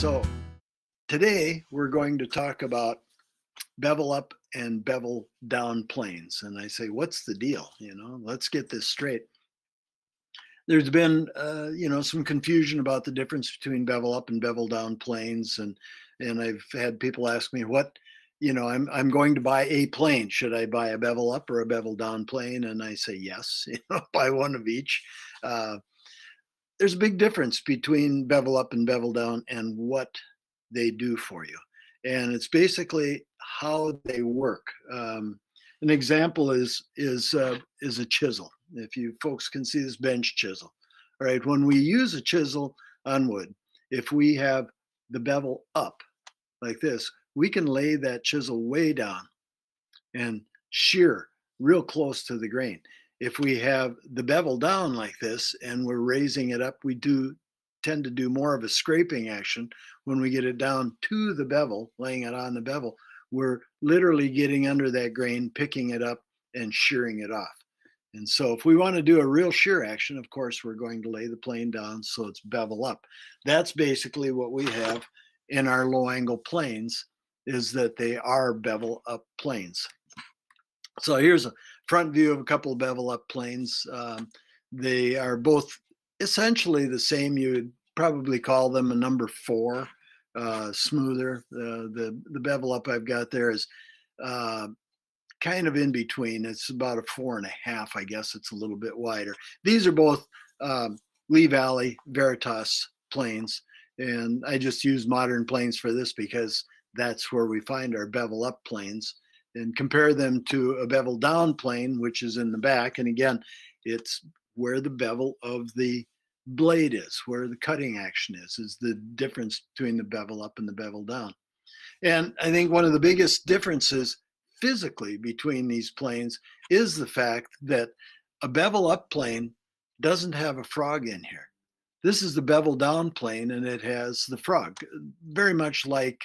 So today we're going to talk about bevel up and bevel down planes. And I say, what's the deal? You know, let's get this straight. There's been, some confusion about the difference between bevel up and bevel down planes. And I've had people ask me, what, you know, I'm going to buy a plane. Should I buy a bevel up or a bevel down plane? And I say, yes, you know, buy one of each. There's a big difference between bevel up and bevel down and what they do for you. And it's basically how they work. An example is a chisel. If you folks can see this bench chisel, all right, when we use a chisel on wood, if we have the bevel up like this, we can lay that chisel way down and shear real close to the grain. If we have the bevel down like this and we're raising it up, we do tend to do more of a scraping action. When we get it down to the bevel, laying it on the bevel, we're literally getting under that grain, picking it up and shearing it off. And so if we want to do a real shear action, of course, we're going to lay the plane down so it's bevel up. That's basically what we have in our low angle planes, is that they are bevel up planes. So here's a front view of a couple of bevel up planes. They are both essentially the same. You would probably call them a number 4 smoother. The bevel up I've got there is kind of in between. It's about a 4.5. I guess it's a little bit wider. These are both Lee Valley Veritas planes, and I just use modern planes for this because that's where we find our bevel up planes. And compare them to a bevel down plane, which is in the back. And again, it's where the bevel of the blade is, where the cutting action is the difference between the bevel up and the bevel down. And I think one of the biggest differences physically between these planes is the fact that a bevel up plane doesn't have a frog in here. This is the bevel down plane, and it has the frog, very much like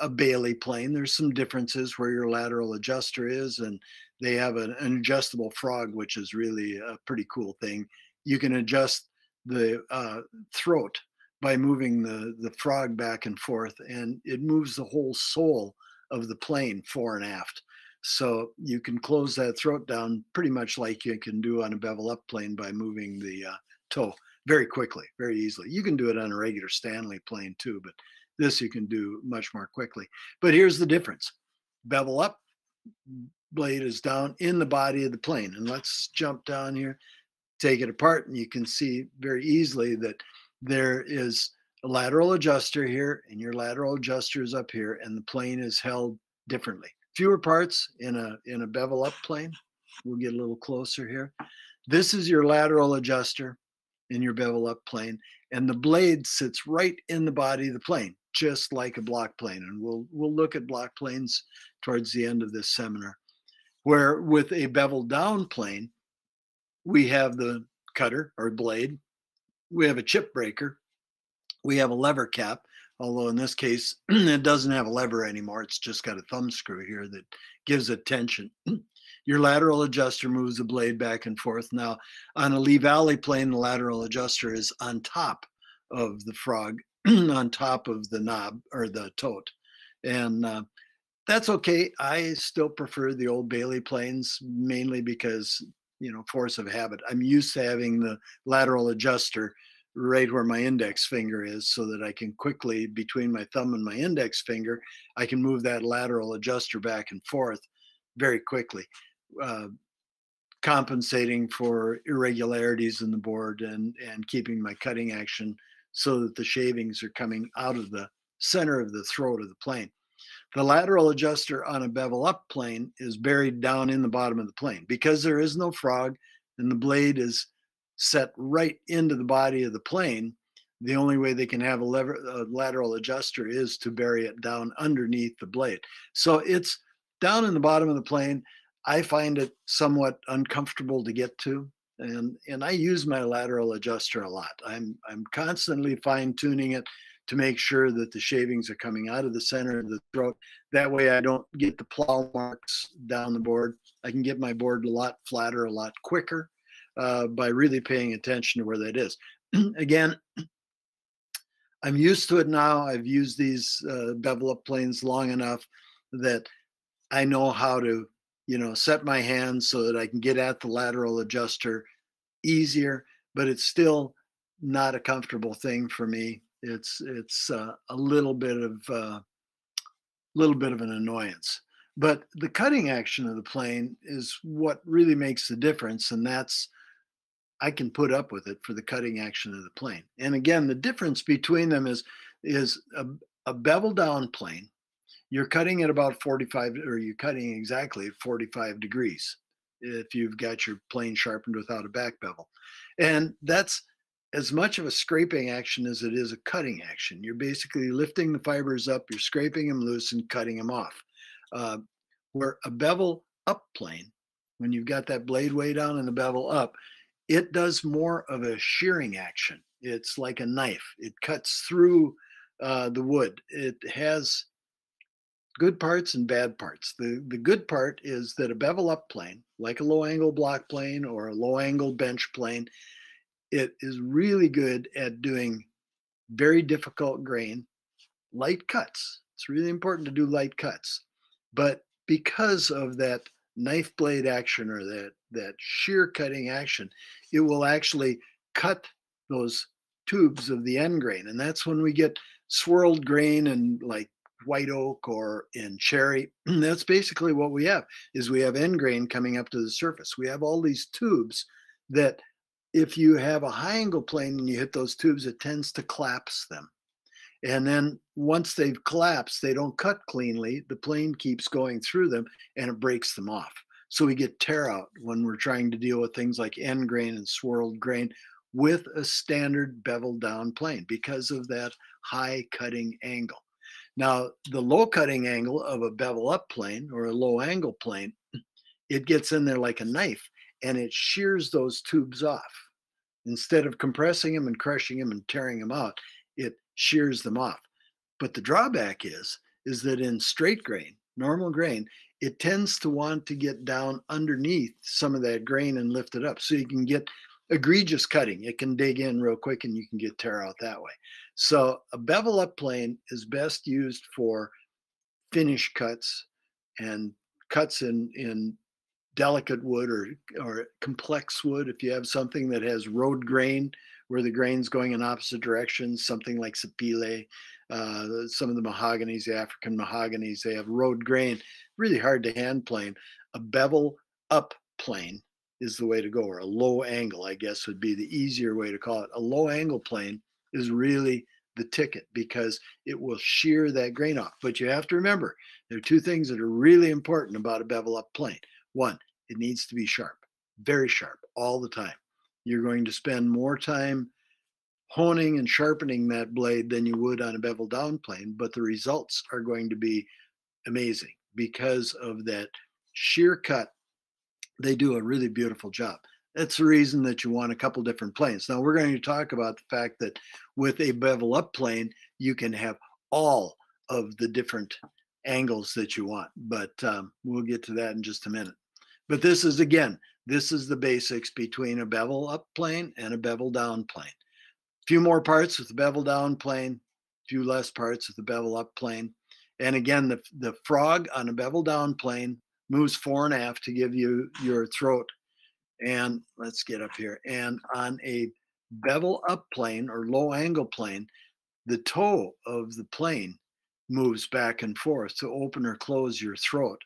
a Bailey plane. There's some differences where your lateral adjuster is, and they have an adjustable frog, which is really a pretty cool thing. You can adjust the throat by moving the frog back and forth, and it moves the whole sole of the plane fore and aft. So you can close that throat down pretty much like you can do on a bevel up plane by moving the toe very quickly, very easily. You can do it on a regular Stanley plane too, but this you can do much more quickly. But here's the difference. Bevel up, blade is down in the body of the plane. And let's jump down here, take it apart, and you can see very easily that there is a lateral adjuster here, and your lateral adjuster is up here, and the plane is held differently. Fewer parts in a bevel up plane. We'll get a little closer here. This is your lateral adjuster in your bevel up plane, and the blade sits right in the body of the plane, just like a block plane. And we'll look at block planes towards the end of this seminar, where with a bevel down plane, we have the cutter or blade, we have a chip breaker, we have a lever cap, although in this case, it doesn't have a lever anymore. It's just got a thumb screw here that gives it tension. Your lateral adjuster moves the blade back and forth. Now, on a Lee Valley plane, the lateral adjuster is on top of the frog, on top of the knob or the tote. And that's okay. I still prefer the old Bailey planes, mainly because, you know, force of habit. I'm used to having the lateral adjuster right where my index finger is, so that I can quickly, between my thumb and my index finger, I can move that lateral adjuster back and forth very quickly, compensating for irregularities in the board and keeping my cutting action so that the shavings are coming out of the center of the throat of the plane. The lateral adjuster on a bevel up plane is buried down in the bottom of the plane because there is no frog and the blade is set right into the body of the plane. The only way they can have a lateral adjuster is to bury it down underneath the blade. So it's down in the bottom of the plane. I find it somewhat uncomfortable to get to, and I use my lateral adjuster a lot. I'm constantly fine-tuning it to make sure that the shavings are coming out of the center of the throat. That way I don't get the plow marks down the board. I can get my board a lot flatter, a lot quicker by really paying attention to where that is. Again, I'm used to it now. I've used these bevel up planes long enough that I know how to, you know, set my hand so that I can get at the lateral adjuster easier, but it's still not a comfortable thing for me. It's a little bit of an annoyance. But the cutting action of the plane is what really makes the difference, and that's, I can put up with it for the cutting action of the plane. And again, the difference between them is a bevel down plane. You're cutting at about 45, or you're cutting exactly at 45 degrees if you've got your plane sharpened without a back bevel. And that's as much of a scraping action as it is a cutting action. You're basically lifting the fibers up, you're scraping them loose and cutting them off. Where a bevel up plane, when you've got that blade way down and the bevel up, it does more of a shearing action. It's like a knife. It cuts through the wood. It has good parts and bad parts. The good part is that a bevel up plane, like a low angle block plane or a low angle bench plane, it is really good at doing very difficult grain, light cuts. It's really important to do light cuts. But because of that knife blade action or that shear cutting action, it will actually cut those tubes of the end grain. And that's when we get swirled grain and like white oak or in cherry. That's basically what we have, is we have end grain coming up to the surface. We have all these tubes that if you have a high angle plane and you hit those tubes, it tends to collapse them. And then once they've collapsed, they don't cut cleanly. The plane keeps going through them and it breaks them off. So we get tear out when we're trying to deal with things like end grain and swirled grain with a standard bevel down plane because of that high cutting angle. Now, the low cutting angle of a bevel up plane or a low angle plane, it gets in there like a knife and it shears those tubes off. Instead of compressing them and crushing them and tearing them out, it shears them off. But the drawback is that in straight grain, normal grain, it tends to want to get down underneath some of that grain and lift it up. So you can get egregious cutting. It can dig in real quick and you can get tear out that way. So a bevel up plane is best used for finish cuts and cuts in delicate wood or complex wood. If you have something that has road grain, where the grain's going in opposite directions, something like sapele, some of the mahoganies, the African mahoganies, they have road grain, really hard to hand plane. A bevel up plane is the way to go, or a low angle, I guess would be the easier way to call it. A low angle plane is really the ticket because it will shear that grain off. But you have to remember, there are two things that are really important about a bevel up plane. One, it needs to be sharp, very sharp all the time. You're going to spend more time honing and sharpening that blade than you would on a bevel down plane, but the results are going to be amazing because of that shear cut. They do a really beautiful job. That's the reason that you want a couple different planes. Now we're going to talk about the fact that with a bevel up plane, you can have all of the different angles that you want, but we'll get to that in just a minute. But this is, again, this is the basics between a bevel up plane and a bevel down plane. A few more parts with the bevel down plane, a few less parts with the bevel up plane. And again, the frog on a bevel down plane moves fore and aft to give you your throat. And let's get up here. And on a bevel up plane or low angle plane, the toe of the plane moves back and forth to open or close your throat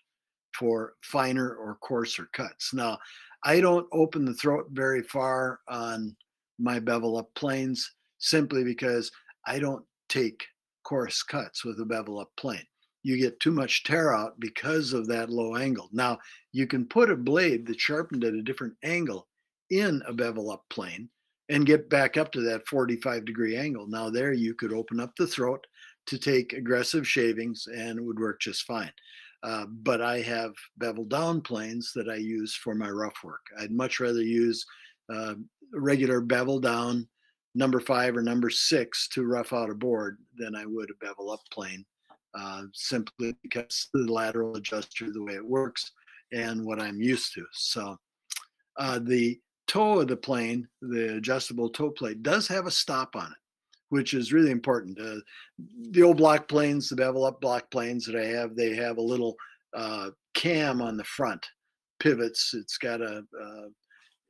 for finer or coarser cuts. Now, I don't open the throat very far on my bevel up planes simply because I don't take coarse cuts with a bevel up plane. You get too much tear out because of that low angle. Now, you can put a blade that's sharpened at a different angle in a bevel up plane and get back up to that 45 degree angle. Now there you could open up the throat to take aggressive shavings and it would work just fine. But I have bevel down planes that I use for my rough work. I'd much rather use regular bevel down number 5 or number 6 to rough out a board than I would a bevel up plane, simply because the lateral adjuster, the way it works and what I'm used to. So the toe of the plane, the adjustable toe plate, does have a stop on it, which is really important. The old block planes, the bevel up block planes that I have, they have a little cam on the front, pivots. It's got an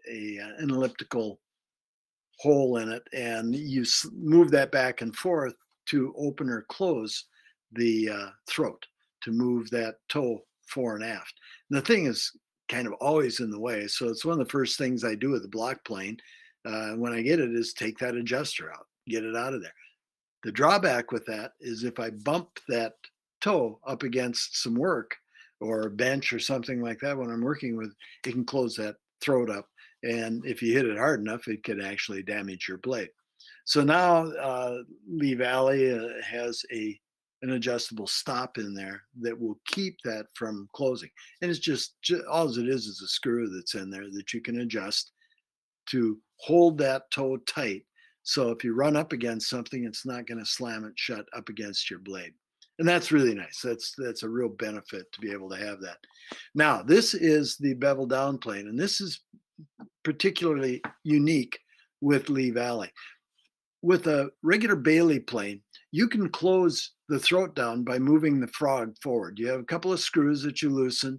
elliptical hole in it, and you move that back and forth to open or close the throat, to move that toe fore and aft. And the thing is kind of always in the way. So it's one of the first things I do with the block plane when I get it, is take that adjuster out, get it out of there. The drawback with that is if I bump that toe up against some work or a bench or something like that when I'm working with, it can close that throat up. And if you hit it hard enough, it could actually damage your blade. So now Lee Valley has an adjustable stop in there that will keep that from closing. And it's just all it is a screw that's in there that you can adjust to hold that toe tight. So if you run up against something, it's not going to slam it shut up against your blade. And that's really nice. That's a real benefit to be able to have that. Now, this is the bevel down plane, and this is particularly unique with Lee Valley. With a regular Bailey plane, you can close the throat down by moving the frog forward. You have a couple of screws that you loosen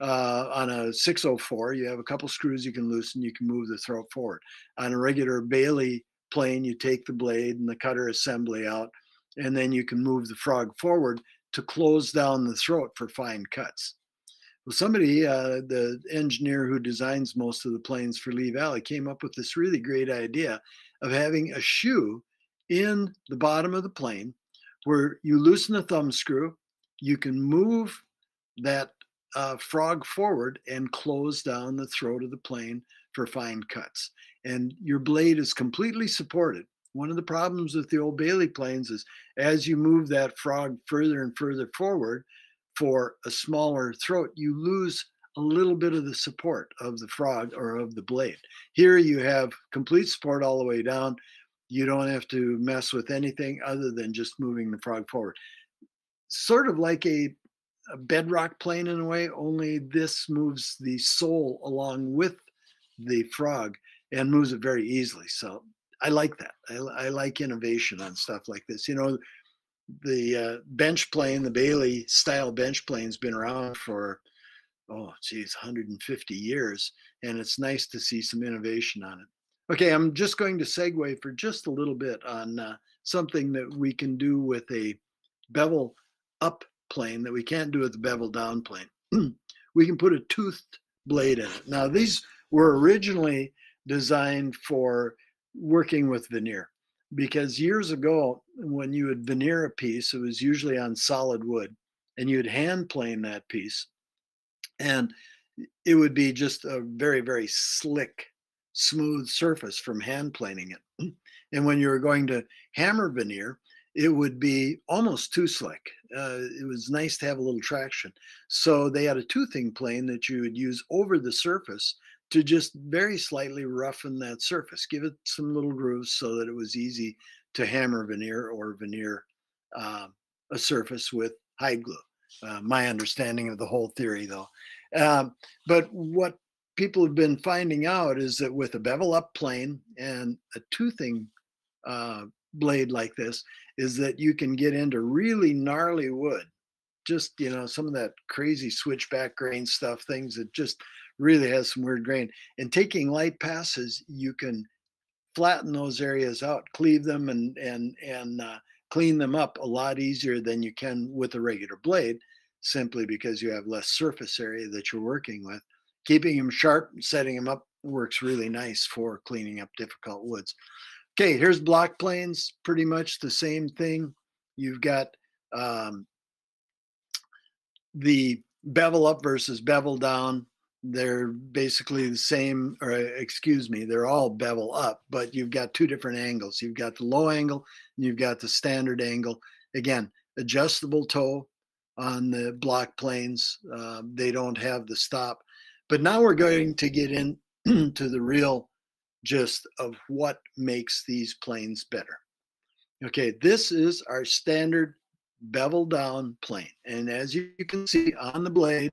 on a 604. You have a couple screws you can loosen. You can move the throat forward. On a regular Bailey plane, you take the blade and the cutter assembly out, and then you can move the frog forward to close down the throat for fine cuts. Well, somebody, the engineer who designs most of the planes for Lee Valley, came up with this really great idea of having a shoe in the bottom of the plane where you loosen a thumb screw, you can move that frog forward and close down the throat of the plane for fine cuts. And your blade is completely supported. One of the problems with the old Bailey planes is as you move that frog further and further forward for a smaller throat, you lose a little bit of the support of the frog or of the blade. Here you have complete support all the way down. You don't have to mess with anything other than just moving the frog forward. Sort of like a bedrock plane in a way, only this moves the sole along with the frog and moves it very easily. So I like that. I like innovation on stuff like this. You know, the bench plane, the Bailey style bench plane, has been around for, oh, geez, 150 years. And it's nice to see some innovation on it. Okay, I'm just going to segue for just a little bit on something that we can do with a bevel up plane that we can't do with the bevel down plane. We can put a toothed blade in it. Now, these were originally designed for working with veneer, because years ago when you would veneer a piece, it was usually on solid wood, and you would hand plane that piece, and it would be just a very, very slick, smooth surface from hand planing it. And when you were going to hammer veneer, it would be almost too slick. It was nice to have a little traction. So they had a toothing plane that you would use over the surface to just very slightly roughen that surface, give it some little grooves so that it was easy to hammer veneer or veneer a surface with hide glue. My understanding of the whole theory, though. But what people have been finding out is that with a bevel up plane and a toothing blade like this, is that you can get into really gnarly wood. Just, you know, some of that crazy switchback grain stuff, things that just really has some weird grain. And taking light passes, you can flatten those areas out, cleave them, and clean them up a lot easier than you can with a regular blade, simply because you have less surface area that you're working with. Keeping them sharp and setting them up works really nice for cleaning up difficult woods. Okay, here's block planes, pretty much the same thing. You've got the bevel up versus bevel down. They're basically the same, or excuse me, they're all bevel up, but you've got two different angles. You've got the low angle and you've got the standard angle. Again, adjustable toe on the block planes. They don't have the stop. But now we're going to get into the real gist of what makes these planes better. Okay, this is our standard bevel down plane. And as you can see on the blade,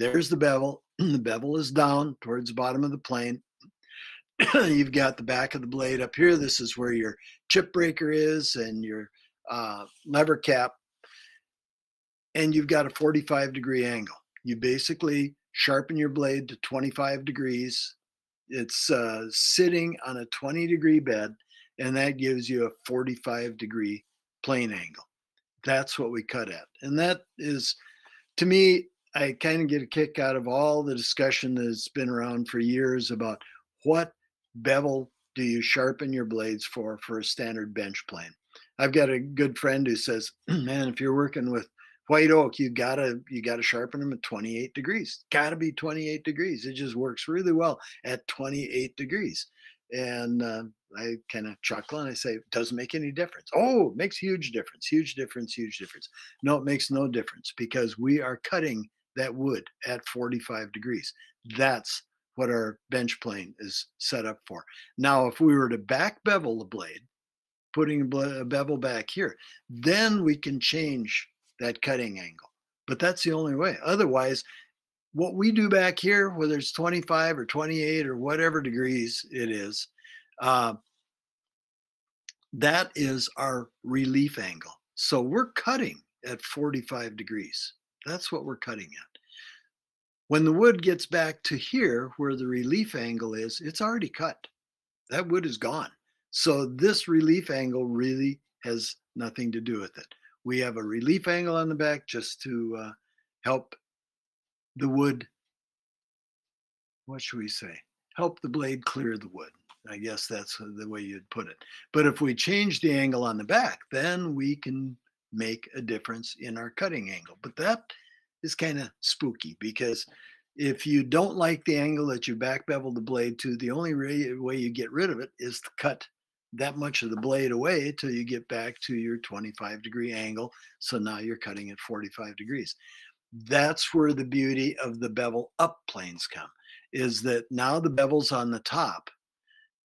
there's the bevel. The bevel is down towards the bottom of the plane. you've got the back of the blade up here. This is where your chip breaker is and your lever cap. And you've got a 45-degree angle. You basically sharpen your blade to 25 degrees. It's sitting on a 20-degree bed, and that gives you a 45-degree plane angle. That's what we cut at. And that is, to me, I kind of get a kick out of all the discussion that's been around for years about what bevel do you sharpen your blades for a standard bench plane. I've got a good friend who says, man, if you're working with white oak, you gotta sharpen them at 28 degrees. Gotta be 28 degrees. It just works really well at 28 degrees. And I kind of chuckle and I say, it doesn't make any difference. Oh, it makes huge difference, huge difference, huge difference. No, it makes no difference because we are cutting that wood at 45 degrees. That's what our bench plane is set up for. Now, if we were to back bevel the blade, putting a bevel back here, then we can change that cutting angle. But that's the only way. Otherwise, what we do back here, whether it's 25 or 28 or whatever degrees it is, that is our relief angle. So we're cutting at 45 degrees. That's what we're cutting at. When the wood gets back to here where the relief angle is, it's already cut. That wood is gone. So this relief angle really has nothing to do with it. We have a relief angle on the back just to help the wood, what should we say? Help the blade clear the wood. I guess that's the way you'd put it. But if we change the angle on the back, then we can make a difference in our cutting angle. But that is kind of spooky because if you don't like the angle that you back bevel the blade to, the only way you get rid of it is to cut that much of the blade away till you get back to your 25-degree angle. So now you're cutting at 45 degrees. That's where the beauty of the bevel up planes come, is that now the bevel's on the top.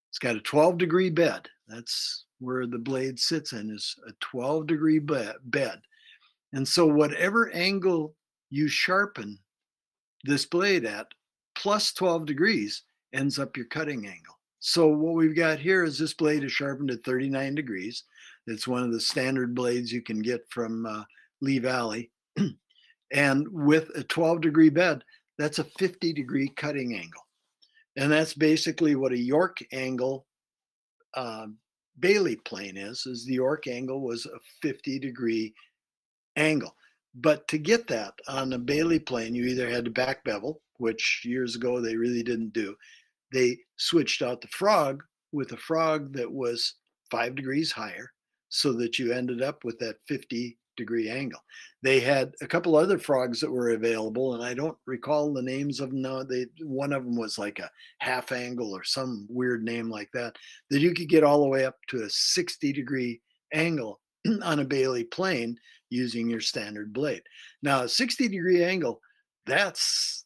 It's got a 12-degree bed. That's where the blade sits in, is a 12-degree bed. And so whatever angle you sharpen this blade at, plus 12 degrees, ends up your cutting angle. So what we've got here is this blade is sharpened at 39 degrees. It's one of the standard blades you can get from Lee Valley. And with a 12-degree bed, that's a 50-degree cutting angle. And that's basically what a York angle Bailey plane is the York angle was a 50-degree angle. But to get that on a Bailey plane, you either had to back bevel, which years ago they really didn't do. They switched out the frog with a frog that was 5 degrees higher so that you ended up with that 50-degree angle. They had a couple other frogs that were available, and I don't recall the names of them now. One of them was like a half angle or some weird name like that you could get all the way up to a 60-degree angle on a Bailey plane using your standard blade. Now, a 60-degree angle, that's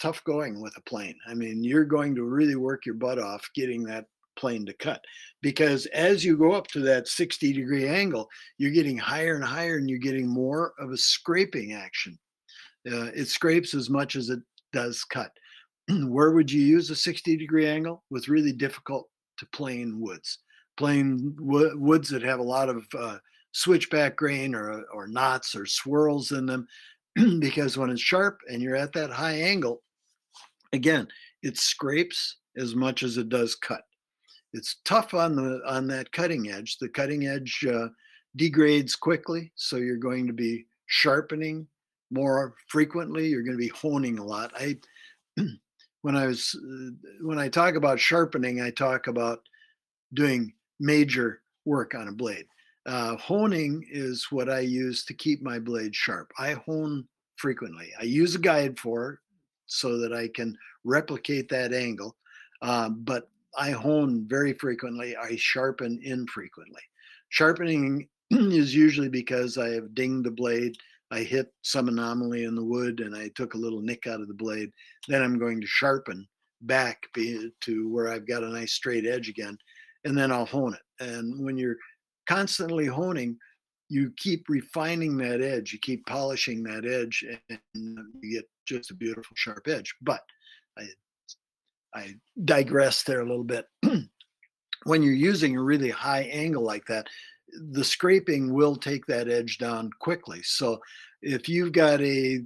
tough going with a plane. I mean, you're going to really work your butt off getting that plane to cut, because as you go up to that 60-degree angle, you're getting higher and higher, and you're getting more of a scraping action. It scrapes as much as it does cut. Where would you use a 60-degree angle? With really difficult to plane woods. Plane woods that have a lot of switchback grain or knots or swirls in them, because when it's sharp and you're at that high angle, again, it scrapes as much as it does cut. It's tough on that cutting edge. The cutting edge degrades quickly, so you're going to be sharpening more frequently. You're going to be honing a lot. When I talk about sharpening, I talk about doing major work on a blade. Honing is what I use to keep my blade sharp. I hone frequently. I use a guide for it so that I can replicate that angle, but I hone very frequently. I sharpen infrequently. Sharpening is usually because I have dinged the blade. I hit some anomaly in the wood and I took a little nick out of the blade. Then I'm going to sharpen back to where I've got a nice straight edge again, and then I'll hone it. And when you're constantly honing, you keep refining that edge. You keep polishing that edge and you get just a beautiful sharp edge. But I digress there a little bit. When you're using a really high angle like that, the scraping will take that edge down quickly. So if you've got a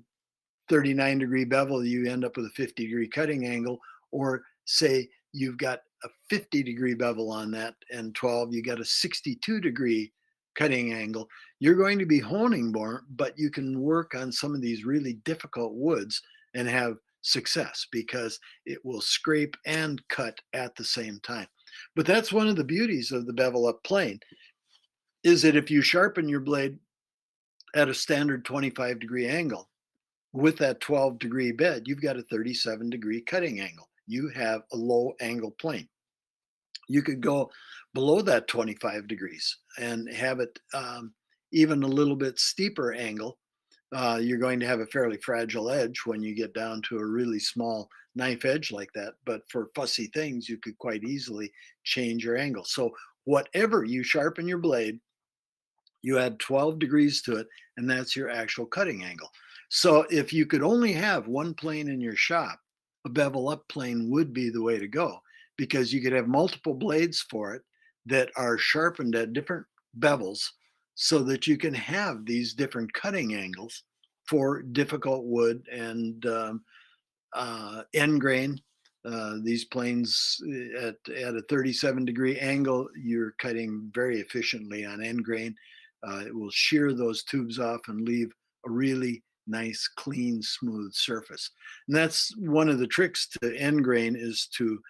39 degree bevel, you end up with a 50 degree cutting angle, or say you've got a 50 degree bevel on that and 12, you got a 62 degree cutting angle. You're going to be honing more, but you can work on some of these really difficult woods and have success because it will scrape and cut at the same time. But that's one of the beauties of the bevel up plane, is that if you sharpen your blade at a standard 25 degree angle, with that 12 degree bed, you've got a 37 degree cutting angle. You have a low angle plane. You could go below that 25 degrees and have it even a little bit steeper angle. You're going to have a fairly fragile edge when you get down to a really small knife edge like that. But for fussy things, you could quite easily change your angle. So whatever you sharpen your blade, you add 12 degrees to it, and that's your actual cutting angle. So if you could only have one plane in your shop, a bevel up plane would be the way to go, because you could have multiple blades for it that are sharpened at different bevels so that you can have these different cutting angles for difficult wood and end grain. These planes at a 37 degree angle, you're cutting very efficiently on end grain. It will shear those tubes off and leave a really nice, clean, smooth surface. And that's one of the tricks to end grain, is to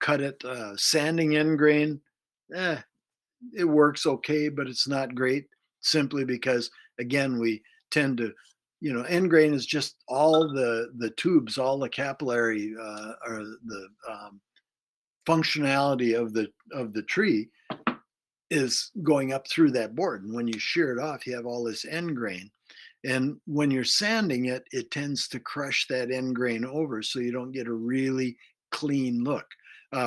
cut it. Sanding end grain, it works okay, but it's not great, simply because, again, we tend to, you know, end grain is just all the tubes, all the capillary or the functionality of the tree is going up through that board. And when you shear it off, you have all this end grain. And when you're sanding it, it tends to crush that end grain over, so you don't get a really clean look.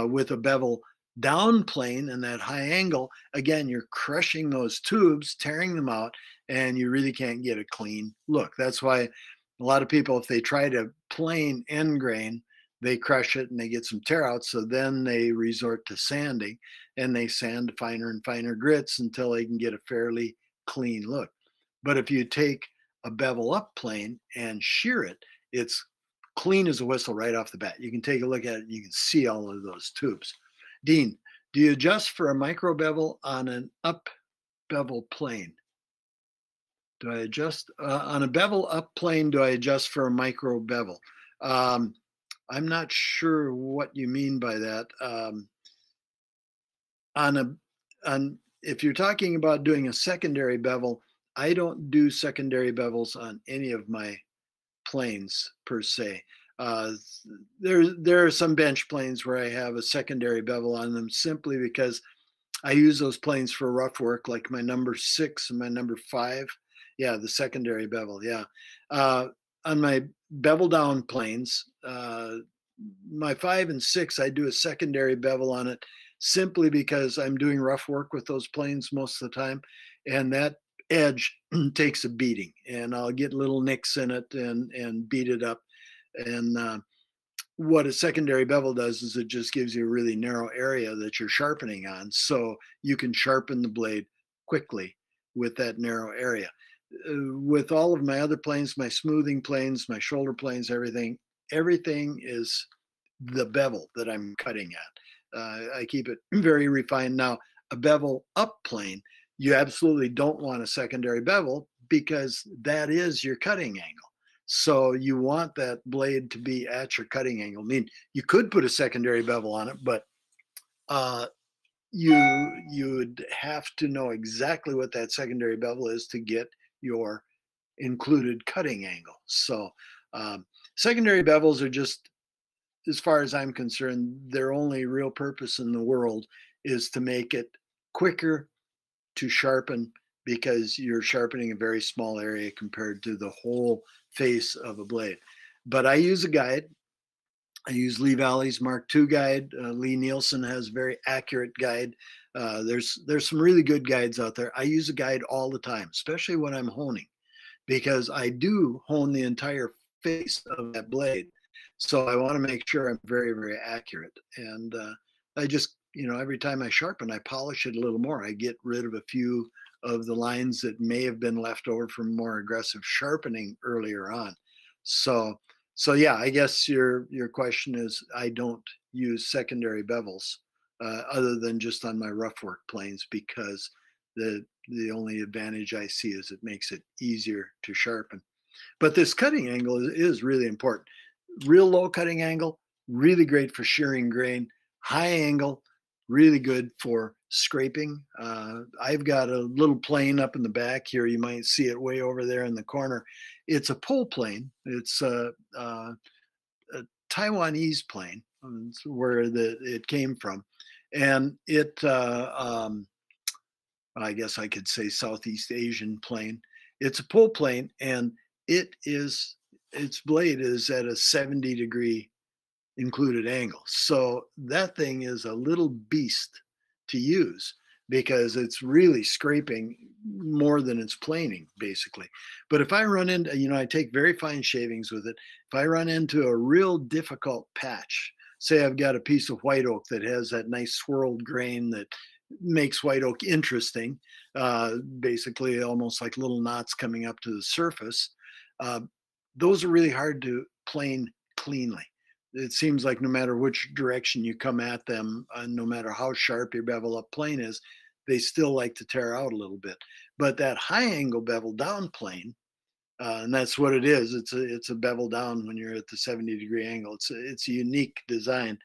With a bevel down plane and that high angle, again, you're crushing those tubes, tearing them out, and you really can't get a clean look. That's why a lot of people, if they try to plane end grain, they crush it and they get some tear out. So then they resort to sanding, and they sand finer and finer grits until they can get a fairly clean look. But if you take a bevel up plane and shear it, it's clean as a whistle right off the bat. You can take a look at it and you can see all of those tubes. Dean, do you adjust for a micro bevel on an up bevel plane? Do I adjust on a bevel up plane? Do I adjust for a micro bevel? I'm not sure what you mean by that. If you're talking about doing a secondary bevel, I don't do secondary bevels on any of my planes per se. There are some bench planes where I have a secondary bevel on them, simply because I use those planes for rough work, like my number 6 and my number 5. Yeah, the secondary bevel. Yeah. On my bevel down planes, my 5 and 6, I do a secondary bevel on it, simply because I'm doing rough work with those planes most of the time, and that edge takes a beating, and I'll get little nicks in it and beat it up. And what a secondary bevel does is it just gives you a really narrow area that you're sharpening on, so you can sharpen the blade quickly with that narrow area. With all of my other planes, my smoothing planes, my shoulder planes, everything is the bevel that I'm cutting at. I keep it very refined. Now, a bevel up plane, you absolutely don't want a secondary bevel, because that is your cutting angle. So you want that blade to be at your cutting angle. I mean, you could put a secondary bevel on it, but you'd have to know exactly what that secondary bevel is to get your included cutting angle. So secondary bevels are just, as far as I'm concerned, their only real purpose in the world is to make it quicker to sharpen, because you're sharpening a very small area compared to the whole face of a blade. But I use a guide. I use Lee Valley's Mark II guide. Lee-Nielsen has a very accurate guide. There's some really good guides out there. I use a guide all the time, especially when I'm honing, because I do hone the entire face of that blade. So I want to make sure I'm very, very accurate. And I just, you know, every time I sharpen, I polish it a little more. I get rid of a few of the lines that may have been left over from more aggressive sharpening earlier on. So yeah, I guess your question is, I don't use secondary bevels other than just on my rough work planes, because the only advantage I see is it makes it easier to sharpen. But this cutting angle is really important. Real low cutting angle, really great for shearing grain. High angle, really good for scraping. I've got a little plane up in the back here. You might see it way over there in the corner. It's a pole plane. It's a Taiwanese plane. It's where it came from. And it, I guess I could say Southeast Asian plane. It's a pole plane, and it is, its blade is at a 70-degree included angle. So that thing is a little beast to use, because it's really scraping more than it's planing, basically. But if I run into, you know, I take very fine shavings with it. If I run into a real difficult patch, say I've got a piece of white oak that has that nice swirled grain that makes white oak interesting, basically almost like little knots coming up to the surface. Those are really hard to plane cleanly. It seems like no matter which direction you come at them, no matter how sharp your bevel up plane is, they still like to tear out a little bit. But that high angle bevel down plane, and that's what it is. It's a bevel down when you're at the 70-degree angle. It's a unique design.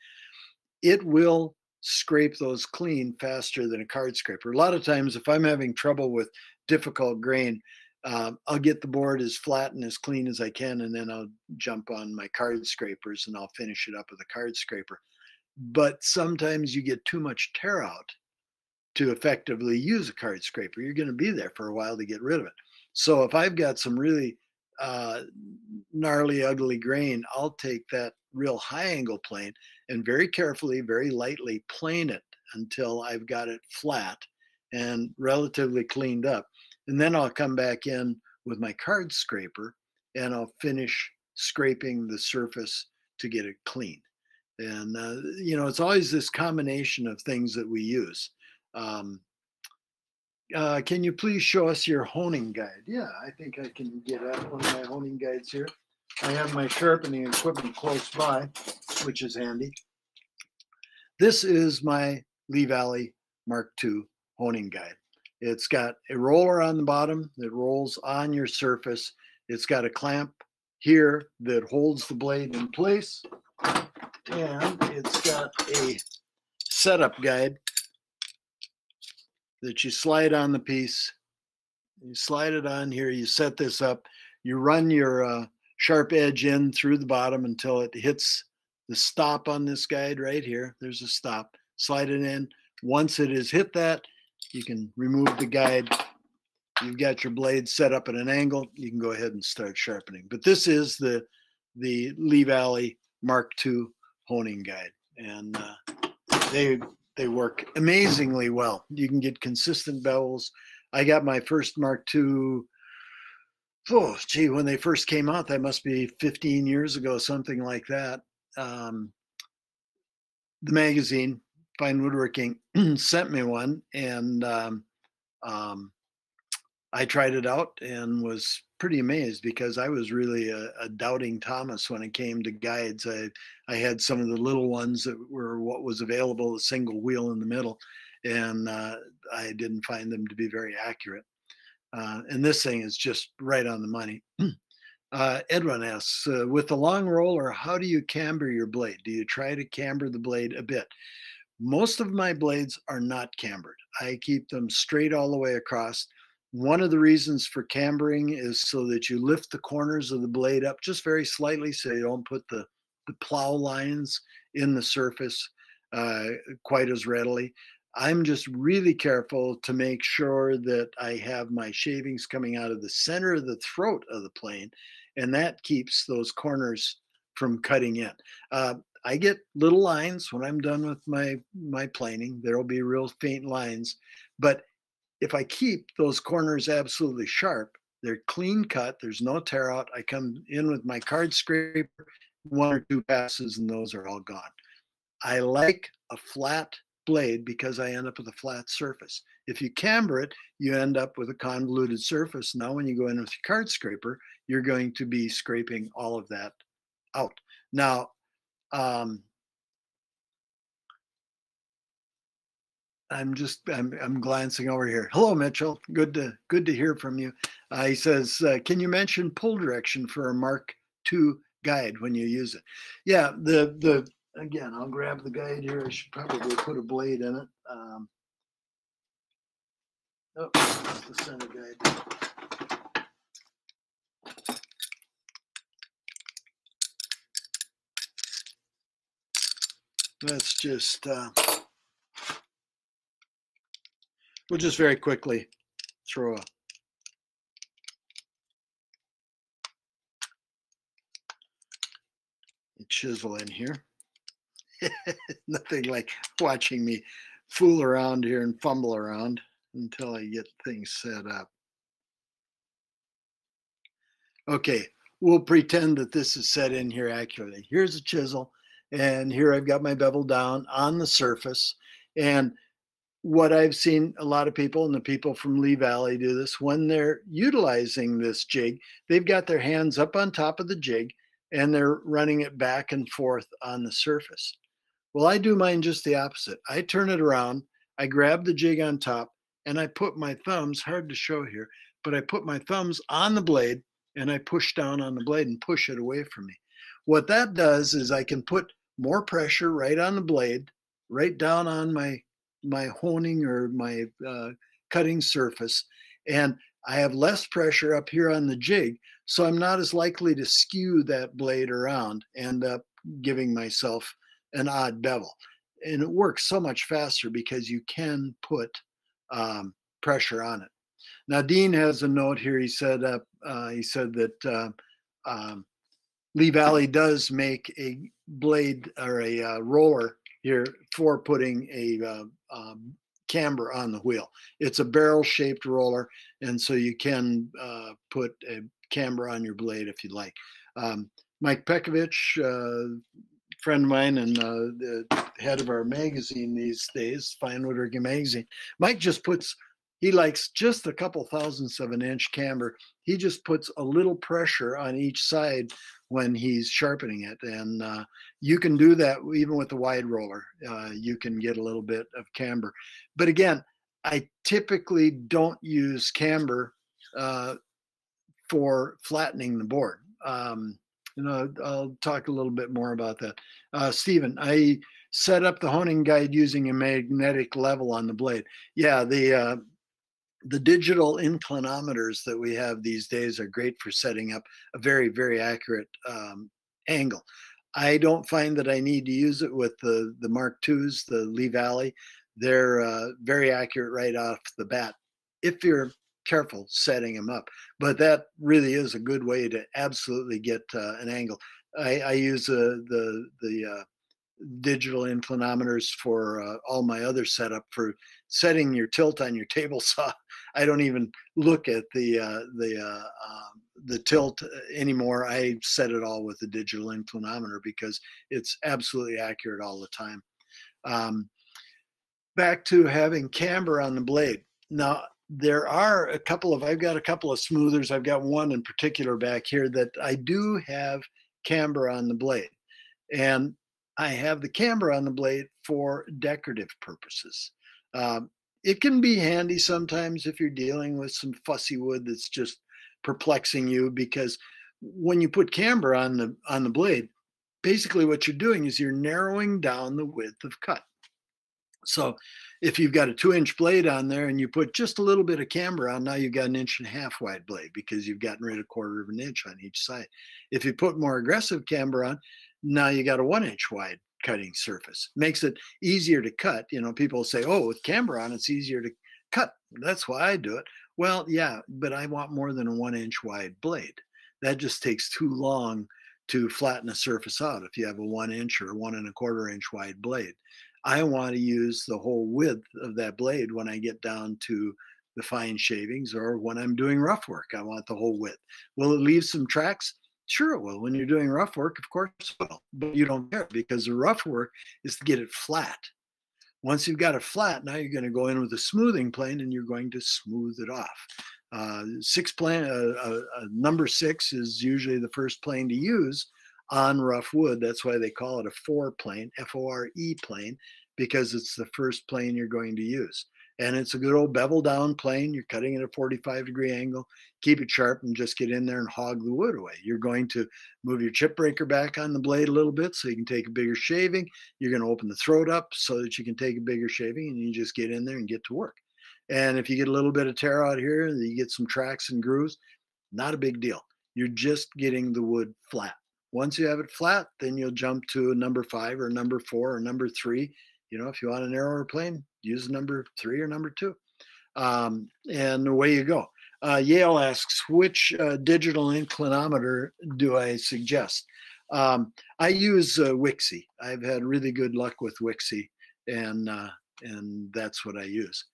It will scrape those clean faster than a card scraper. A lot of times, if I'm having trouble with difficult grain, I'll get the board as flat and as clean as I can, and then I'll jump on my card scrapers and I'll finish it up with a card scraper. But sometimes you get too much tear out to effectively use a card scraper. You're going to be there for a while to get rid of it. So if I've got some really gnarly, ugly grain, I'll take that real high angle plane and very carefully, very lightly plane it until I've got it flat and relatively cleaned up. And then I'll come back in with my card scraper and I'll finish scraping the surface to get it clean. And, you know, it's always this combination of things that we use. Can you please show us your honing guide? Yeah, I think I can get out one of my honing guides here. I have my sharpening equipment close by, which is handy. This is my Lee Valley Mark II honing guide. It's got a roller on the bottom that rolls on your surface. It's got a clamp here that holds the blade in place. And it's got a setup guide that you slide on the piece. You slide it on here. You set this up. You run your sharp edge in through the bottom until it hits the stop on this guide right here. There's a stop. Slide it in. Once it has hit that, you can remove the guide. You've got your blade set up at an angle. You can go ahead and start sharpening. But this is the Lee Valley Mark II honing guide. And they work amazingly well. You can get consistent bevels. I got my first Mark II, oh, gee, when they first came out, that must be 15 years ago, something like that. The magazine, Fine Woodworking, sent me one, and I tried it out and was pretty amazed, because I was really a doubting Thomas when it came to guides. I had some of the little ones that were what was available, a single wheel in the middle, and I didn't find them to be very accurate. And this thing is just right on the money. Edwin asks, with the long roller, how do you camber your blade? Do you try to camber the blade a bit? Most of my blades are not cambered. I keep them straight all the way across. One of the reasons for cambering is so that you lift the corners of the blade up just very slightly, so you don't put the plow lines in the surface quite as readily. I'm just really careful to make sure that I have my shavings coming out of the center of the throat of the plane, and that keeps those corners from cutting in. I get little lines when I'm done with my planing. There'll be real faint lines, but if I keep those corners absolutely sharp, they're clean cut, there's no tear out. I come in with my card scraper one or two passes and those are all gone. I like a flat blade because I end up with a flat surface. If you camber it, you end up with a convoluted surface. Now when you go in with your card scraper, you're going to be scraping all of that out. Now, I'm glancing over here. Hello, Mitchell. Good to hear from you. He says, can you mention pull direction for a Mark II guide when you use it? Yeah, again, I'll grab the guide here. I should probably put a blade in it. Oh, that's the center guide. Let's just. We'll just very quickly throw a chisel in here. Nothing like watching me fool around here and fumble around until I get things set up. Okay, we'll pretend that this is set in here accurately. Here's a chisel, and here I've got my bevel down on the surface. And what I've seen a lot of people, and the people from Lee Valley do this, when they're utilizing this jig, they've got their hands up on top of the jig and they're running it back and forth on the surface. Well, I do mine just the opposite. I turn it around, I grab the jig on top, and I put my thumbs, hard to show here, but I put my thumbs on the blade and I push down on the blade and push it away from me. What that does is I can put more pressure right on the blade, right down on my honing or my cutting surface, and I have less pressure up here on the jig, so I'm not as likely to skew that blade around and end up giving myself an odd bevel. And it works so much faster because you can put pressure on it. Now Dean has a note here. He said that Lee Valley does make a blade or a roller here for putting a camber on the wheel. It's a barrel-shaped roller, and so you can put a camber on your blade if you like. Mike Pekovich, friend of mine and the head of our magazine these days, Fine Woodworking magazine, Mike just puts, he likes just a couple thousandths of an inch camber. He just puts a little pressure on each side when he's sharpening it. And you can do that even with the wide roller. You can get a little bit of camber. But again, I typically don't use camber for flattening the board. I'll talk a little bit more about that. Stephen, I set up the honing guide using a magnetic level on the blade. Yeah, the digital inclinometers that we have these days are great for setting up a very, very accurate angle. I don't find that I need to use it with the Mark IIs, the Lee Valley. They're very accurate right off the bat if you're careful setting them up. But that really is a good way to absolutely get an angle. I use the digital inclinometers for all my other setup for setting your tilt on your table saw. I don't even look at the tilt anymore. I set it all with the digital inclinometer because it's absolutely accurate all the time. Back to having camber on the blade. Now there are a couple of, I've got a couple of smoothers. I've got one in particular back here that I do have camber on the blade, and I have the camber on the blade for decorative purposes. It can be handy sometimes if you're dealing with some fussy wood that's just perplexing you, because when you put camber on the blade, basically what you're doing is you're narrowing down the width of cut. So if you've got a 2-inch blade on there and you put just a little bit of camber on, now you've got an 1.5-inch wide blade because you've gotten rid of 1/4 inch on each side. If you put more aggressive camber on, now you got a 1-inch wide cutting surface. Makes it easier to cut. You know, people say, oh, with camber on, it's easier to cut. That's why I do it. Well, yeah, but I want more than a 1-inch wide blade. That just takes too long to flatten a surface out if you have a 1-inch or 1 1/4-inch wide blade. I want to use the whole width of that blade when I get down to the fine shavings or when I'm doing rough work. I want the whole width. Will it leave some tracks? Sure it will. When you're doing rough work, of course it will. But you don't care, because the rough work is to get it flat. Once you've got it flat, now you're going to go in with a smoothing plane and you're going to smooth it off. Number six is usually the first plane to use on rough wood. That's why they call it a fore plane, F-O-R-E plane, because it's the first plane you're going to use. And it's a good old bevel down plane. You're cutting at a 45-degree angle. Keep it sharp and just get in there and hog the wood away. You're going to move your chip breaker back on the blade a little bit so you can take a bigger shaving. You're going to open the throat up so that you can take a bigger shaving, and you just get in there and get to work. And if you get a little bit of tear out here, you get some tracks and grooves, not a big deal. You're just getting the wood flat. Once you have it flat, then you'll jump to number 5 or number 4 or number 3. You know, if you want a narrower plane, use number 3 or number 2. And away you go. Yale asks, which digital inclinometer do I suggest? I use Wixie. I've had really good luck with Wixie, and that's what I use.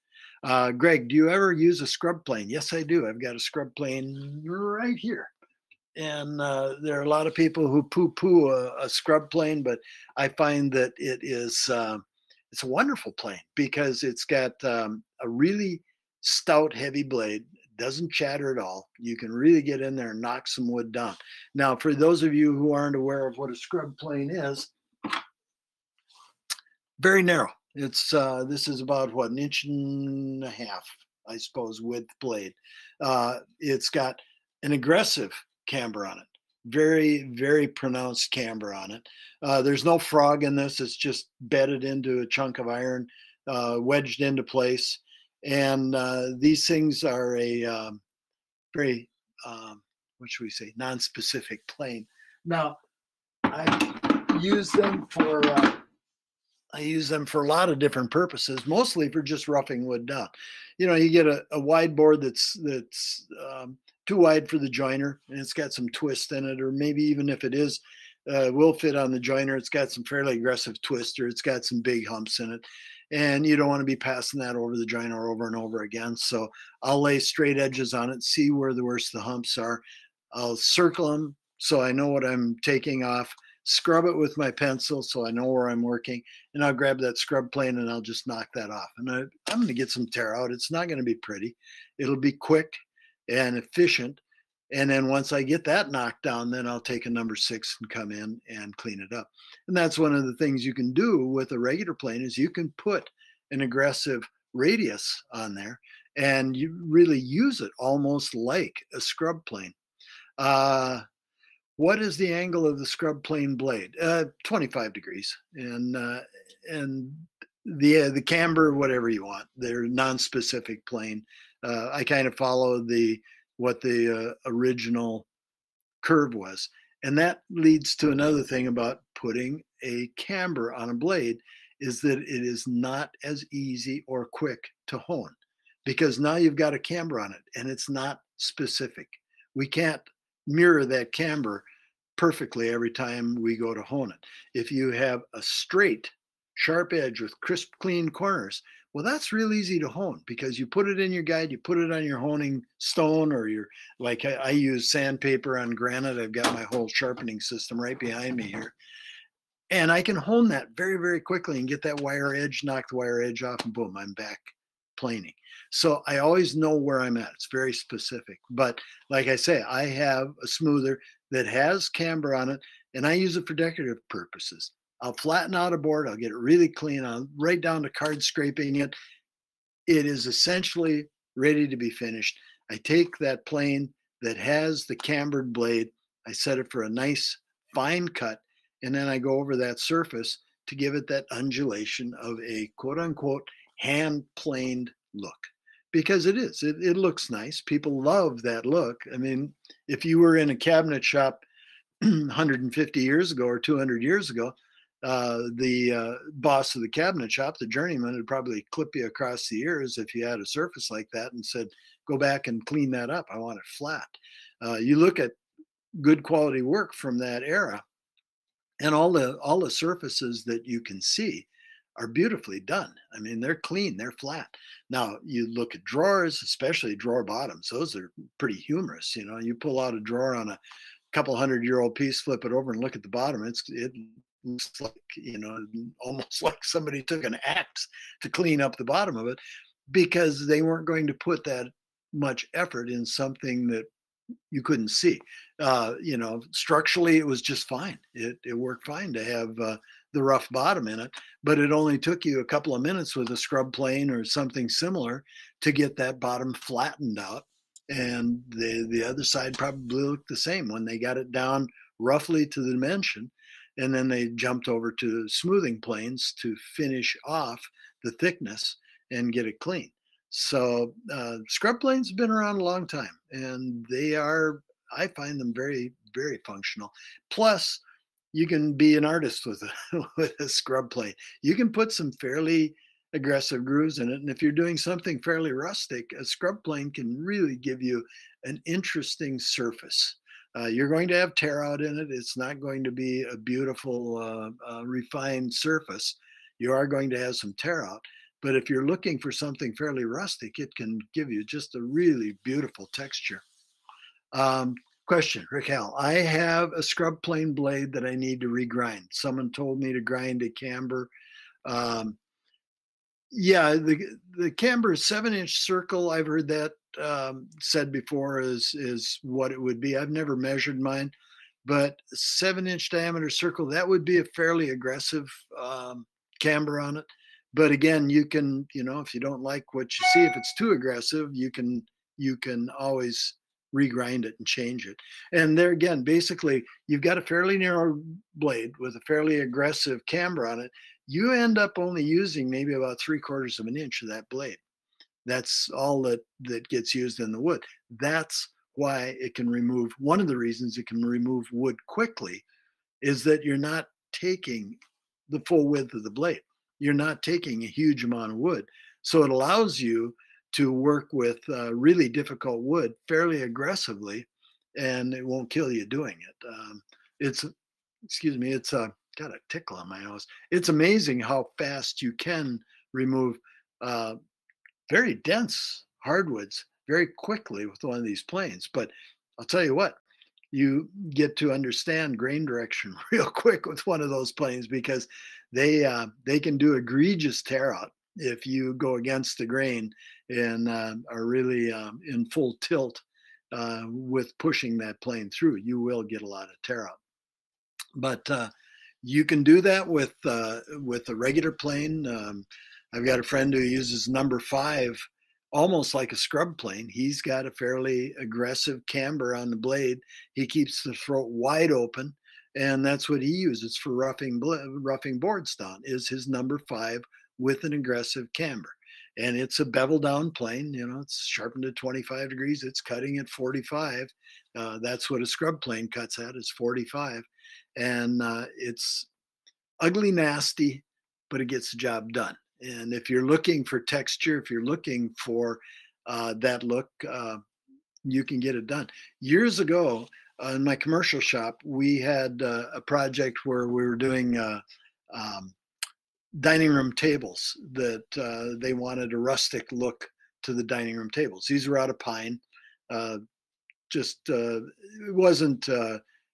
Greg, do you ever use a scrub plane? Yes, I do. I've got a scrub plane right here. And there are a lot of people who poo-poo a scrub plane, but I find that it is it's a wonderful plane because it's got a really stout, heavy blade. It doesn't chatter at all. You can really get in there and knock some wood down. Now, for those of you who aren't aware of what a scrub plane is, very narrow. It's this is about, what, 1.5 inches, I suppose, width blade. It's got an aggressive camber on it, very, very pronounced camber on it. There's no frog in this. It's just bedded into a chunk of iron, wedged into place. And these things are a very, what should we say, non-specific plane. Now, I use them for a lot of different purposes, mostly for just roughing wood down. You know, you get a wide board that's too wide for the joiner, and it's got some twist in it, or maybe even if it is, will fit on the joiner, it's got some fairly aggressive twist, or it's got some big humps in it. And you don't want to be passing that over the joiner over and over again. So I'll lay straight edges on it, see where the worst the humps are. I'll circle them so I know what I'm taking off. Scrub it with my pencil so I know where I'm working, and I'll grab that scrub plane and I'll just knock that off. And I'm going to get some tear out. It's not going to be pretty. It'll be quick and efficient. And then once I get that knocked down, then I'll take a number 6 and come in and clean it up. And that's one of the things you can do with a regular plane is you can put an aggressive radius on there and you really use it almost like a scrub plane. What is the angle of the scrub plane blade? 25 degrees, and the camber, whatever you want. They're non-specific plane. I kind of follow what the original curve was, and that leads to another thing about putting a camber on a blade is that it is not as easy or quick to hone because now you've got a camber on it and it's not specific. We can't mirror that camber perfectly every time we go to hone it. If you have a straight, sharp edge with crisp, clean corners, well, that's real easy to hone because you put it in your guide, you put it on your honing stone, or your, like I use sandpaper on granite. I've got my whole sharpening system right behind me here. And I can hone that very, very quickly and get that wire edge, knock the wire edge off, and boom, I'm back planing. So I always know where I'm at. It's very specific. But like I say, I have a smoother that has camber on it, and I use it for decorative purposes. I'll flatten out a board. I'll get it really clean. I'll right down to card scraping it. It is essentially ready to be finished. I take that plane that has the cambered blade. I set it for a nice fine cut, and then I go over that surface to give it that undulation of a quote-unquote hand-planed look. Because it is. It looks nice. People love that look. I mean, if you were in a cabinet shop 150 years ago or 200 years ago, the boss of the cabinet shop, the journeyman, would probably clip you across the ears if you had a surface like that and said, go back and clean that up. I want it flat. You look at good quality work from that era, and all the surfaces that you can see are beautifully done. I mean, they're clean, they're flat. Now, you look at drawers, especially drawer bottoms. Those are pretty humorous. You know, you pull out a drawer on a couple hundred-year-old piece, flip it over and look at the bottom. It looks like, you know, almost like somebody took an axe to clean up the bottom of it, because they weren't going to put that much effort in something that you couldn't see. You know, structurally, it was just fine. It worked fine to have the rough bottom in it, but it only took you a couple of minutes with a scrub plane or something similar to get that bottom flattened out. And the other side probably looked the same when they got it down roughly to the dimension. And then they jumped over to smoothing planes to finish off the thickness and get it clean. So scrub planes have been around a long time, and they are, I find them very, very functional. Plus, you can be an artist with a scrub plane. You can put some fairly aggressive grooves in it. And if you're doing something fairly rustic, a scrub plane can really give you an interesting surface. You're going to have tear out in it. It's not going to be a beautiful, refined surface. You are going to have some tear out. But if you're looking for something fairly rustic, it can give you just a really beautiful texture. Question, Raquel, I have a scrub plane blade that I need to regrind. Someone told me to grind a camber. Yeah, the camber 7-inch circle, I've heard that said before is what it would be. I've never measured mine, but 7-inch diameter circle, that would be a fairly aggressive camber on it. But again, you can, you know, if you don't like what you see, if it's too aggressive, you can always regrind it and change it. And there again, basically, you've got a fairly narrow blade with a fairly aggressive camber on it. You end up only using maybe about 3/4 of an inch of that blade. That's all that gets used in the wood. That's why it can remove, one of the reasons it can remove wood quickly is that you're not taking the full width of the blade. You're not taking a huge amount of wood. So it allows you to work with really difficult wood fairly aggressively, and it won't kill you doing it. Got a tickle on my nose. It's amazing how fast you can remove very dense hardwoods very quickly with one of these planes. But I'll tell you what, you get to understand grain direction real quick with one of those planes, because they can do egregious tear out if you go against the grain and are really in full tilt with pushing that plane through. You will get a lot of tear out. But you can do that with a regular plane. I've got a friend who uses number 5 almost like a scrub plane. He's got a fairly aggressive camber on the blade. He keeps the throat wide open, and that's what he uses for roughing boards down, is his number 5 with an aggressive camber. And it's a bevel down plane. You know, it's sharpened at 25 degrees. It's cutting at 45. That's what a scrub plane cuts at, is 45. And it's ugly, nasty, but it gets the job done. And if you're looking for texture, if you're looking for that look, you can get it done. Years ago, in my commercial shop, we had a project where we were doing dining room tables that they wanted a rustic look to the dining room tables. These were out of pine. It wasn't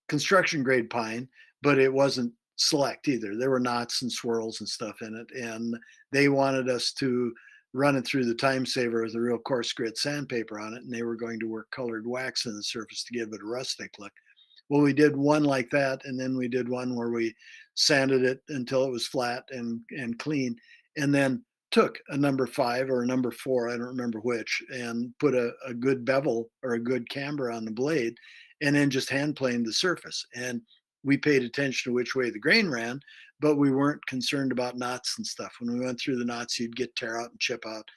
construction grade pine, but it wasn't select either. There were knots and swirls and stuff in it, and they wanted us to run it through the time saver with a real coarse grit sandpaper on it, and they were going to work colored wax in the surface to give it a rustic look. Well, we did one like that, and then we did one where we sanded it until it was flat and clean, and then took a number 5 or a number 4, I don't remember which, and put a good bevel or a good camber on the blade, and then just hand planed the surface. And we paid attention to which way the grain ran, but we weren't concerned about knots and stuff. When we went through the knots, you'd get tear out and chip out,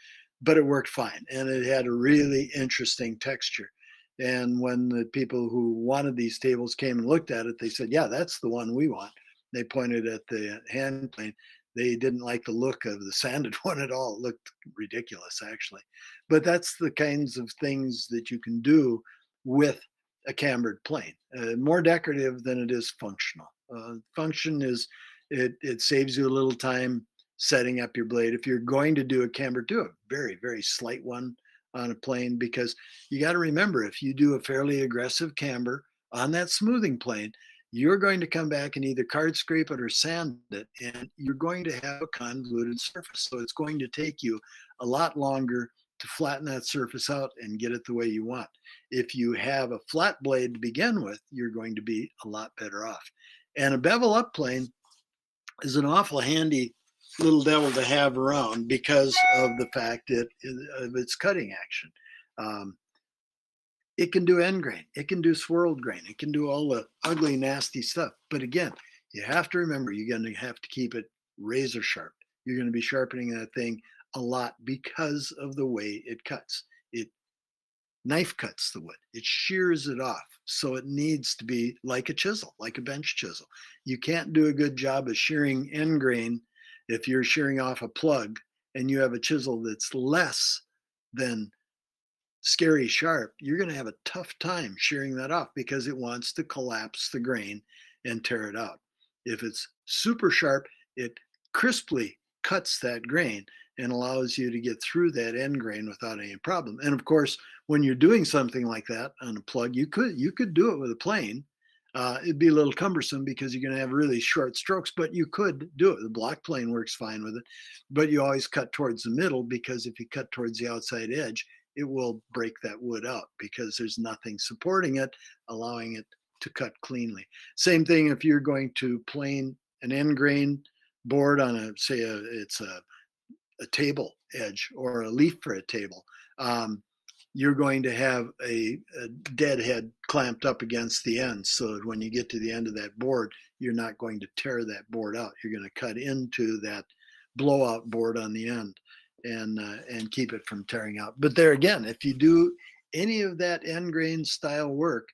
but it worked fine. And it had a really interesting texture. And when the people who wanted these tables came and looked at it, they said, yeah, that's the one we want. They pointed at the hand plane. They didn't like the look of the sanded one at all. It looked ridiculous, actually. But that's the kinds of things that you can do with a cambered plane. More decorative than it is functional. Function is it saves you a little time setting up your blade. If you're going to do a camber, do a very, very slight one on a plane, because you got to remember, if you do a fairly aggressive camber on that smoothing plane, you're going to come back and either card scrape it or sand it, and you're going to have a convoluted surface. So it's going to take you a lot longer to flatten that surface out and get it the way you want. If you have a flat blade to begin with, you're going to be a lot better off. And a bevel up plane is an awful handy little devil to have around because of the fact that of its cutting action. It can do end grain, it can do swirled grain, it can do all the ugly, nasty stuff. But again, you have to remember, you're going to have to keep it razor sharp. You're going to be sharpening that thing a lot because of the way it cuts. It knife cuts the wood, it shears it off. So it needs to be like a chisel, like a bench chisel. You can't do a good job of shearing end grain if you're shearing off a plug and you have a chisel that's less than scary sharp. You're going to have a tough time shearing that off because it wants to collapse the grain and tear it out. If it's super sharp, it crisply cuts that grain and allows you to get through that end grain without any problem. And of course, when you're doing something like that on a plug, you could do it with a plane. It'd be a little cumbersome because you're going to have really short strokes, but you could do it. The block plane works fine with it, but you always cut towards the middle, because if you cut towards the outside edge, it will break that wood out because there's nothing supporting it, allowing it to cut cleanly. Same thing if you're going to plane an end grain board on a, say it's a table edge or a leaf for a table. You're going to have a deadhead clamped up against the end, so that when you get to the end of that board, you're not going to tear that board out. You're going to cut into that blowout board on the end and keep it from tearing out. But there again, if you do any of that end grain style work,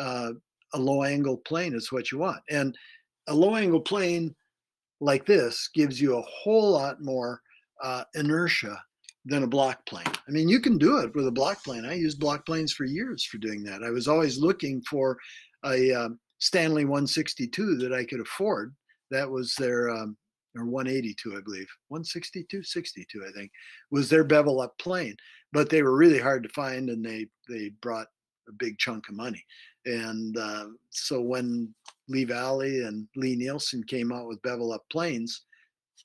a low angle plane is what you want. And a low angle plane like this gives you a whole lot more inertia than a block plane. I mean, you can do it with a block plane. I used block planes for years for doing that. I was always looking for a Stanley 162 that I could afford. That was their, or 182, I believe. 162, 62, I think, was their bevel up plane. But they were really hard to find, and they brought a big chunk of money. And so when Lee Valley and Lee-Nielsen came out with bevel up planes,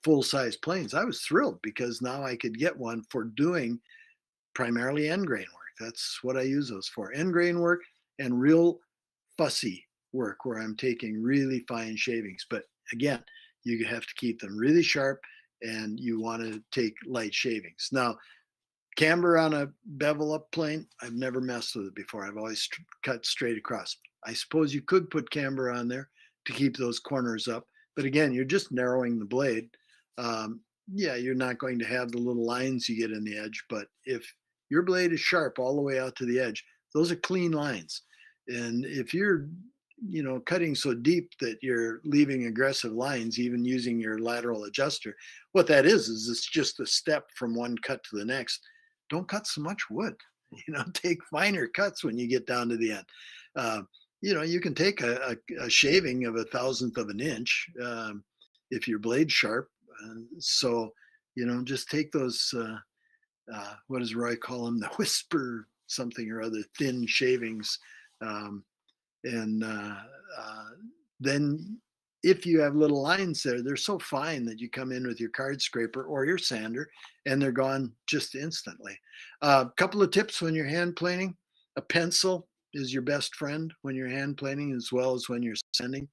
full-size planes, I was thrilled because now I could get one for doing primarily end grain work. That's what I use those for, end grain work and real fussy work where I'm taking really fine shavings. But again, you have to keep them really sharp, and you want to take light shavings. Now, camber on a bevel up plane, I've never messed with it before. I've always cut straight across. I suppose you could put camber on there to keep those corners up, but again, you're just narrowing the blade. Yeah, you're not going to have the little lines you get in the edge, but if your blade is sharp all the way out to the edge, those are clean lines. And if you're, you know, cutting so deep that you're leaving aggressive lines, even using your lateral adjuster, what that is it's just a step from one cut to the next. Don't cut so much wood, you know, take finer cuts when you get down to the end. You know, you can take a shaving of 1,000th of an inch if your blade's sharp. So, you know, just take those, what does Roy call them? The whisper something or other thin shavings. Then if you have little lines there, they're so fine that you come in with your card scraper or your sander and they're gone just instantly. A couple of tips when you're hand planing. A pencil is your best friend when you're hand planing as well as when you're sanding.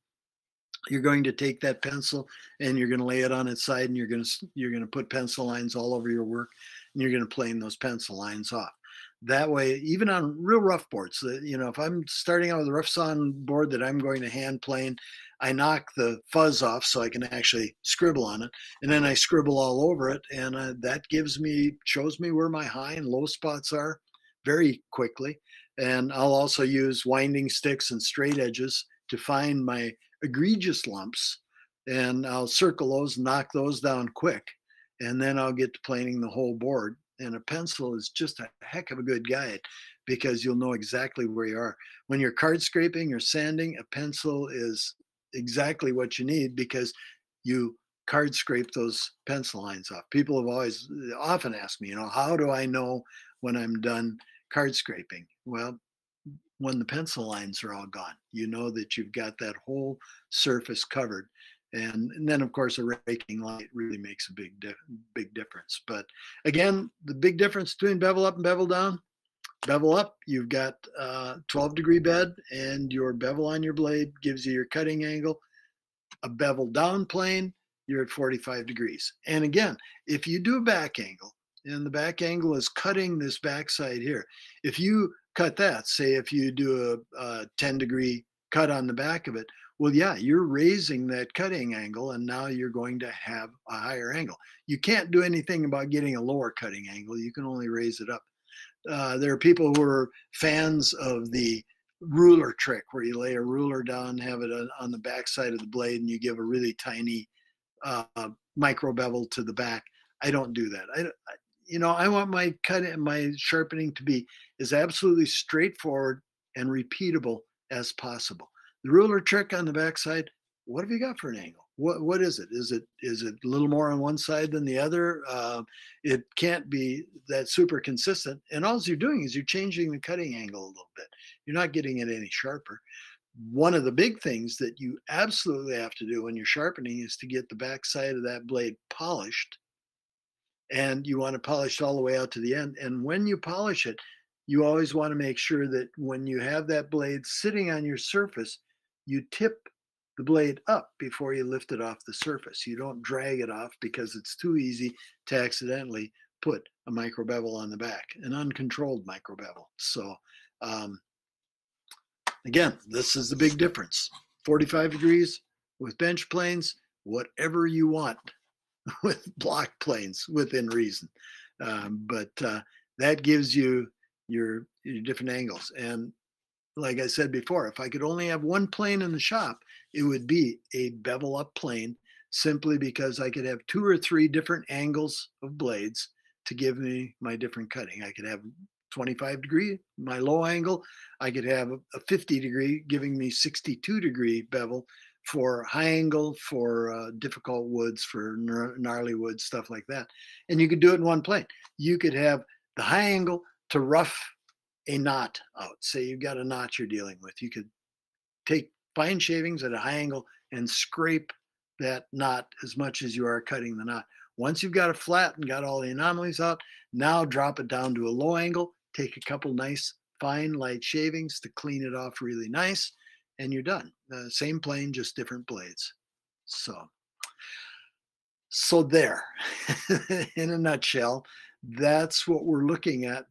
You're going to take that pencil and you're going to lay it on its side, and you're going to put pencil lines all over your work, and you're going to plane those pencil lines off. That way, even on real rough boards, you know, if I'm starting out with a rough sawn board that I'm going to hand plane, I knock the fuzz off so I can actually scribble on it, and then I scribble all over it, and that shows me where my high and low spots are very quickly. And I'll also use winding sticks and straight edges to find my egregious lumps, and I'll circle those, knock those down quick, and then I'll get to planing the whole board. And a pencil is just a heck of a good guide because you'll know exactly where you are. When you're card scraping or sanding, a pencil is exactly what you need because you card scrape those pencil lines off. People have often asked me, you know, how do I know when I'm done card scraping? Well, when the pencil lines are all gone. You know that you've got that whole surface covered. And then, of course, a raking light really makes a big difference. But again, the big difference between bevel up and bevel down, bevel up, you've got 12-degree bed, and your bevel on your blade gives you your cutting angle. A bevel down plane, you're at 45 degrees. And again, if you do a back angle, and the back angle is cutting this backside here, if you cut that, say if you do a 10-degree cut on the back of it, well, yeah, you're raising that cutting angle, and now you're going to have a higher angle. You can't do anything about getting a lower cutting angle. You can only raise it up. There are people who are fans of the ruler trick, where you lay a ruler down, have it on the back side of the blade, and you give a really tiny micro bevel to the back. I don't do that. I want my cut and my sharpening to be as absolutely straightforward and repeatable as possible. The ruler trick on the backside, what have you got for an angle? What is it? Is it a little more on one side than the other? It can't be that super consistent. And all you're doing is you're changing the cutting angle a little bit. You're not getting it any sharper. One of the big things that you absolutely have to do when you're sharpening is to get the backside of that blade polished. And you want to polish all the way out to the end. And when you polish it, you always want to make sure that when you have that blade sitting on your surface, you tip the blade up before you lift it off the surface. You don't drag it off, because it's too easy to accidentally put a micro bevel on the back, an uncontrolled micro bevel. So again, this is the big difference. 45 degrees with bench planes, whatever you want with block planes within reason. But that gives you your different angles. And like I said before, if I could only have one plane in the shop, it would be a bevel up plane, simply because I could have 2 or 3 different angles of blades to give me my different cutting. I could have 25-degree, my low angle. I could have a 50-degree, giving me 62-degree bevel for high angle, for difficult woods, for gnarly woods, stuff like that. And you could do it in one plane. You could have the high angle to rough a knot out. Say you've got a knot you're dealing with. You could take fine shavings at a high angle and scrape that knot as much as you are cutting the knot. Once you've got it flat and got all the anomalies out, now drop it down to a low angle, take a couple nice fine light shavings to clean it off really nice, and you're done. Same plane, just different blades. So there, in a nutshell, that's what we're looking at.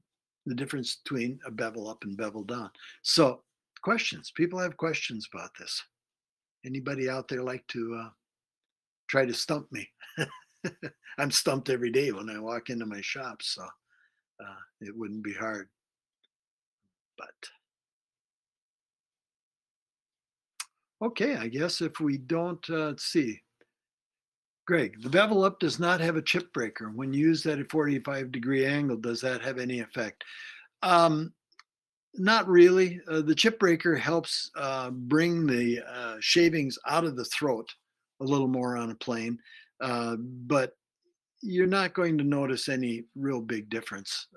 The difference between a bevel up and bevel down. So questions, people have questions about this. Anybody out there like to try to stump me? I'm stumped every day when I walk into my shop, so it wouldn't be hard. But okay, I guess if we don't, let's see. Greg, the bevel up does not have a chip breaker. When you use that at 45-degree angle, does that have any effect? Not really. The chip breaker helps bring the shavings out of the throat a little more on a plane, but you're not going to notice any real big difference.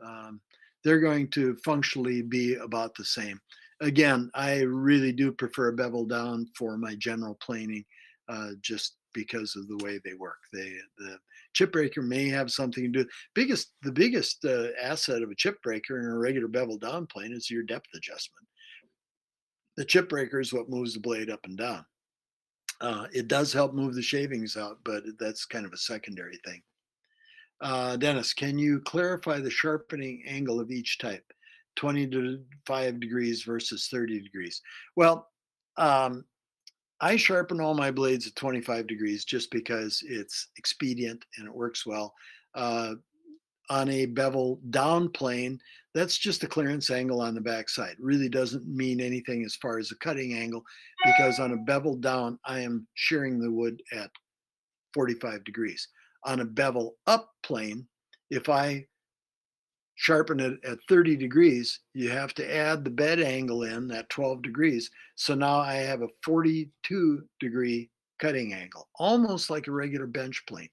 They're going to functionally be about the same. Again, I really do prefer bevel down for my general planing, just because of the way they work. The chip breaker may have something to do. The biggest asset of a chip breaker in a regular bevel down plane is your depth adjustment. The chip breaker is what moves the blade up and down. It does help move the shavings out, but that's kind of a secondary thing. Dennis, can you clarify the sharpening angle of each type, 25 degrees versus 30 degrees? Well, I sharpen all my blades at 25 degrees just because it's expedient and it works well. On a bevel down plane, that's just a clearance angle on the backside. Really doesn't mean anything as far as the cutting angle, because on a bevel down, I am shearing the wood at 45 degrees. On a bevel up plane, if I sharpen it at 30 degrees, you have to add the bed angle in, that 12 degrees. So now I have a 42-degree cutting angle, almost like a regular bench plane.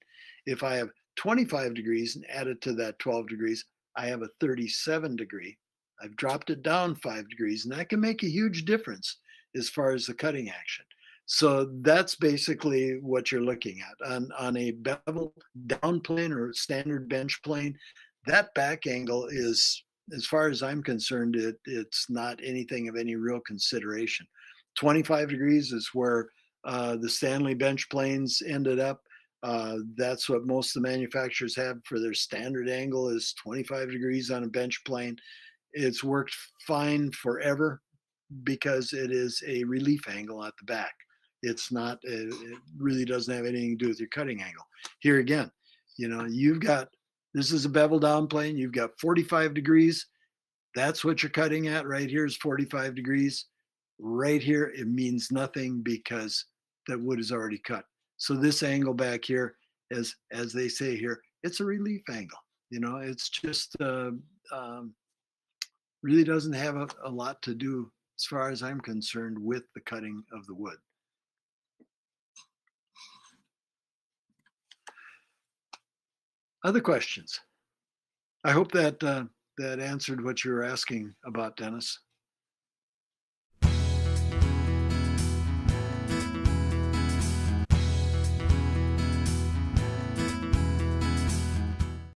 If I have 25 degrees and add it to that 12 degrees, I have a 37-degree I've dropped it down 5 degrees, and that can make a huge difference as far as the cutting action. So that's basically what you're looking at. On a bevel down plane or standard bench plane, that back angle is, as far as I'm concerned, it's not anything of any real consideration. 25 degrees is where the Stanley bench planes ended up. That's what most of the manufacturers have for their standard angle, is 25 degrees on a bench plane. It's worked fine forever because it is a relief angle at the back. It's not, it really doesn't have anything to do with your cutting angle. Here again, you know, you've got, this is a bevel down plane. You've got 45 degrees. That's what you're cutting at. Right here is 45 degrees. Right here, it means nothing because that wood is already cut. So this angle back here, as they say here, it's a relief angle. You know, it's just really doesn't have a lot to do, as far as I'm concerned, with the cutting of the wood. Other questions? I hope that that answered what you were asking about, Dennis.